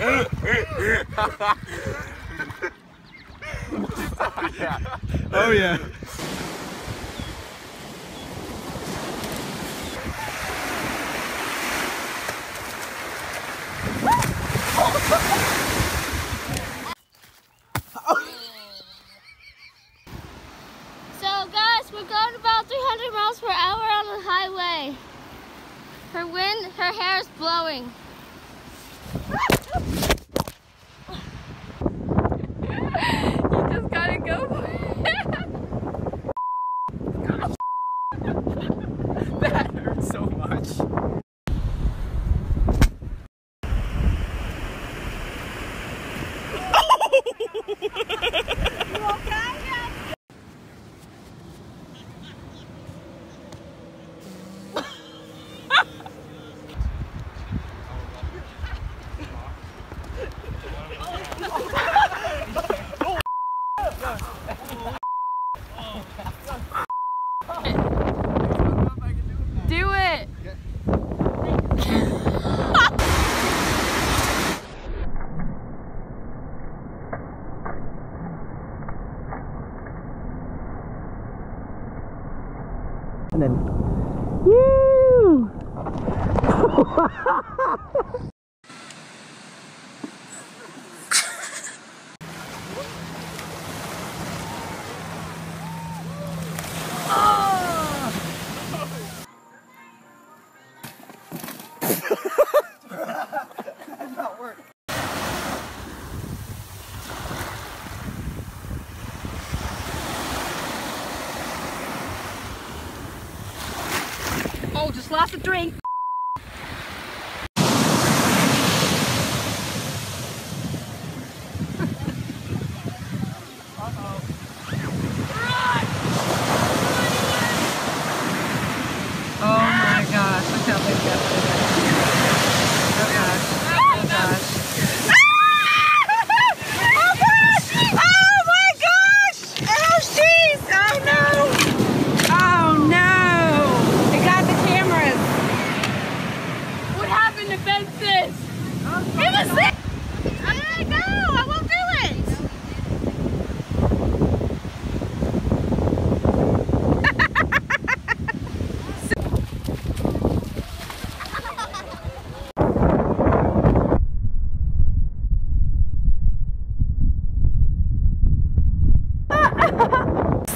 Oh yeah. Oh yeah. We're going about 300 miles per hour on the highway. Her hair is blowing. You just gotta go for it. That hurt so much. You okay? Do it! And then, woo! Oh, just lost a drink. Oh my gosh, look how big that is. Oh gosh. Oh gosh.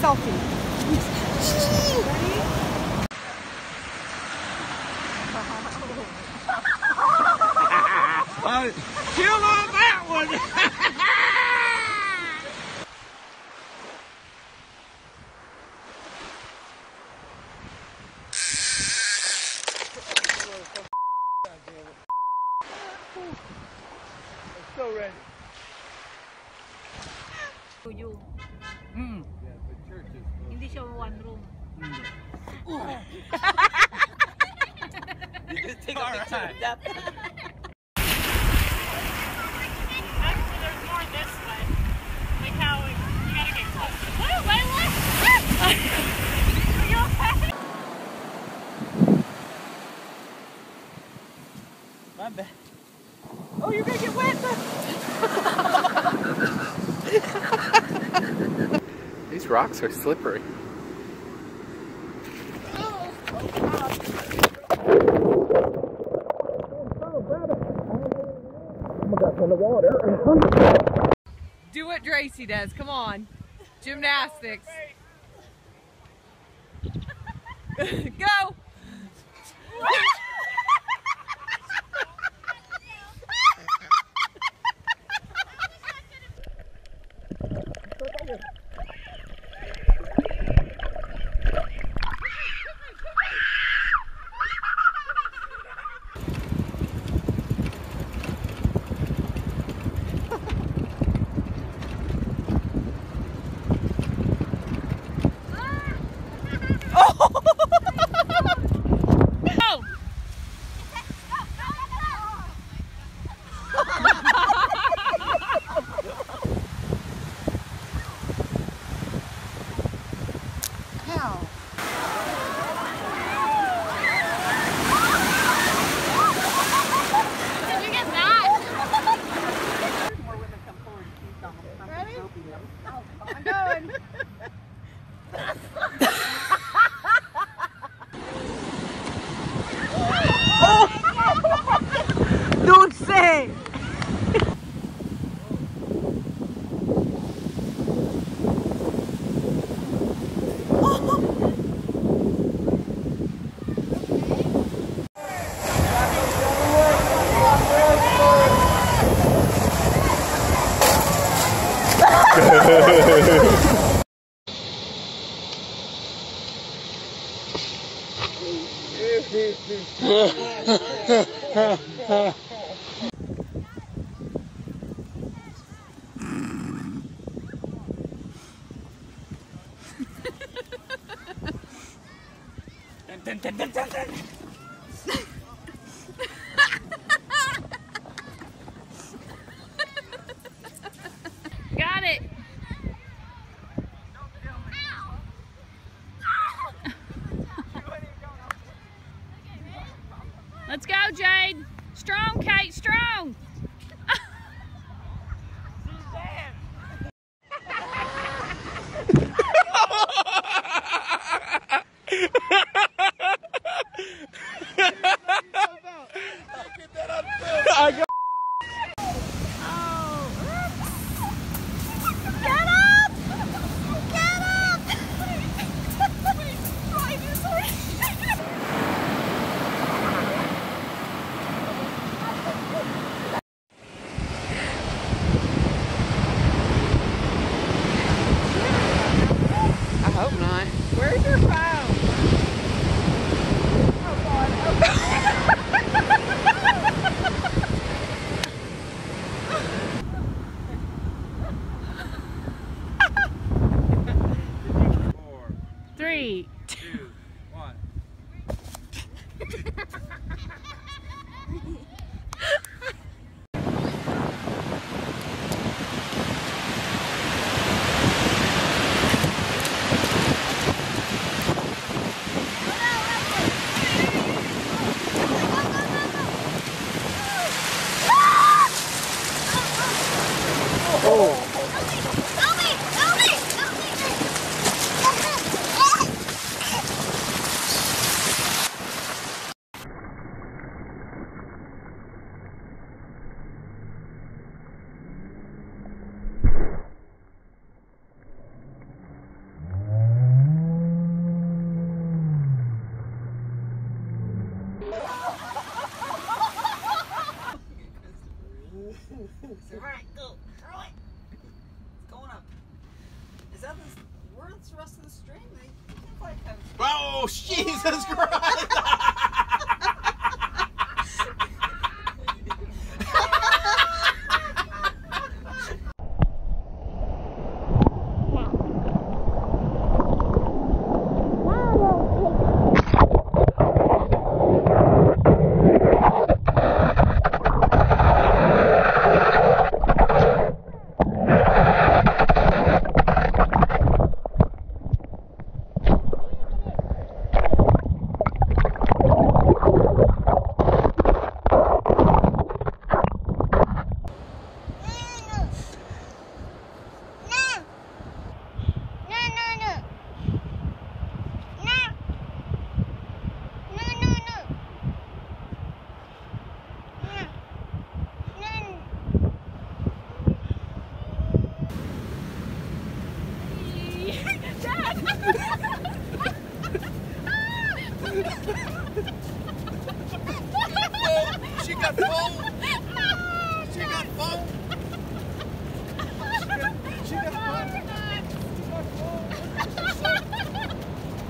Selfie. Kill on that one! I'm so ready. To you. Mm. Hindi siya one room. You just take a picture of that. Actually, there's more this way. Like how you gotta get closer. Whoa, my left! Are you okay? My bad. Oh, you're gonna get wet! These rocks are slippery. Oh, my gosh, on the water. Do what Dracy does, come on. Gymnastics. Go! Got it. Let's go, Jade. Strong, Kate, strong. Alright, go. Throw it. It's going up. Is that the where's the rest of the stream? They can't quite have it. Oh, Jesus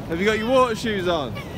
Have you got your water shoes on?